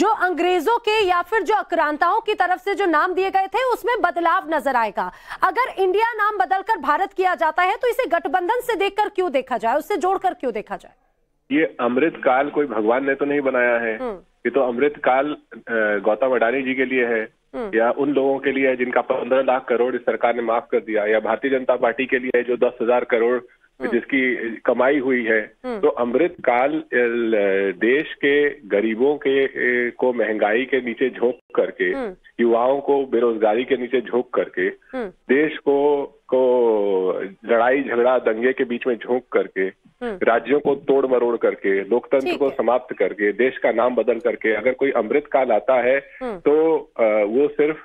जो अंग्रेजों के या फिर जो आक्रांताओं की तरफ से जो नाम दिए गए थे उसमें बदलाव नजर आएगा? अगर इंडिया नाम बदलकर भारत किया जाता है तो इसे गठबंधन से देखकर क्यों देखा जाए, उससे जोड़कर क्यों देखा जाए? ये अमृत काल कोई भगवान ने तो नहीं बनाया है, ये तो अमृत काल गौतम अडानी जी के लिए है या उन लोगों के लिए है जिनका 15 लाख करोड़ इस सरकार ने माफ कर दिया, या भारतीय जनता पार्टी के लिए है जो 10,000 करोड़ जिसकी कमाई हुई है। तो अमृत काल देश के गरीबों के को महंगाई के नीचे झोंक करके, युवाओं को बेरोजगारी के नीचे झोंक करके, देश को लड़ाई झगड़ा दंगे के बीच में झोंक करके, राज्यों को तोड़ मरोड़ करके, लोकतंत्र को समाप्त करके, देश का नाम बदल करके अगर कोई अमृत काल आता है तो वो सिर्फ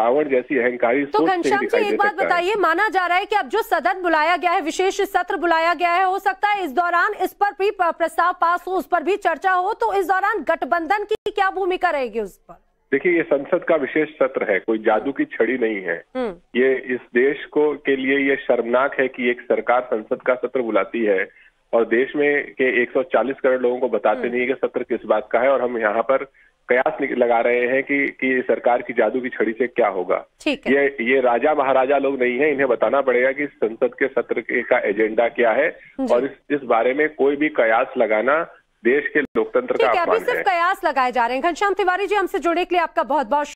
रावण जैसी अहंकारी सोच से दिखाई दे सकता है। एक बात बताइए, माना जा रहा है कि अब जो सदन बुलाया गया है, विशेष सत्र बुलाया गया है, हो सकता है इस दौरान इस पर भी प्रस्ताव पास हो, उस पर भी चर्चा हो, तो इस दौरान गठबंधन की क्या भूमिका रहेगी उस पर? देखिए, ये संसद का विशेष सत्र है, कोई जादू की छड़ी नहीं है। ये इस देश को के लिए ये शर्मनाक है कि एक सरकार संसद का सत्र बुलाती है और देश में के 140 करोड़ लोगों को बताते नहीं है कि सत्र किस बात का है, और हम यहाँ पर कयास लगा रहे हैं कि सरकार की जादू की छड़ी से क्या होगा। ये राजा महाराजा लोग नहीं है, इन्हें बताना पड़ेगा कि संसद के सत्र का एजेंडा क्या है, और इस बारे में कोई भी कयास लगाना देश के लोकतंत्र का अपमान है। अभी सिर्फ कयास लगाए जा रहे हैं। घनश्याम तिवारी जी हमसे जुड़ने के लिए आपका बहुत बहुत